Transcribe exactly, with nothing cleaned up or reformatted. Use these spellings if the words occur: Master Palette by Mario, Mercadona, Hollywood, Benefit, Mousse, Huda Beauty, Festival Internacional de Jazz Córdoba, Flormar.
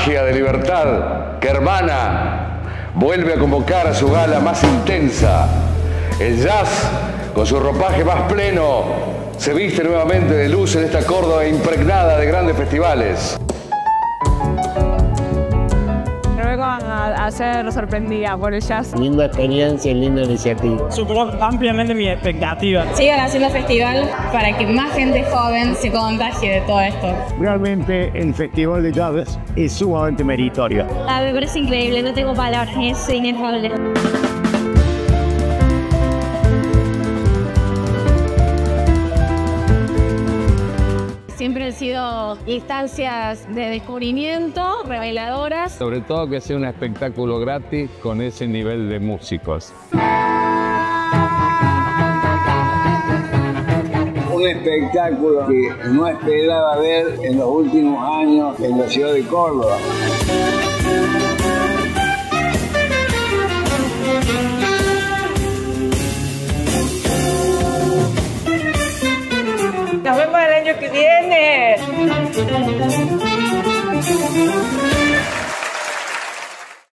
magia de libertad que hermana, vuelve a convocar a su gala más intensa. El jazz, con su ropaje más pleno, se viste nuevamente de luz en esta Córdoba impregnada de grandes festivales. A ser sorprendida por el jazz. Linda experiencia y linda iniciativa. Superó ampliamente mis expectativas. Sigan haciendo el festival para que más gente joven se contagie de todo esto. Realmente el Festival de Jazz es sumamente meritorio. Ah, me parece increíble, no tengo palabras, es inefable. Siempre han sido instancias de descubrimiento, reveladoras. Sobre todo que ha sido un espectáculo gratis con ese nivel de músicos. Un espectáculo que no esperaba ver en los últimos años en la ciudad de Córdoba.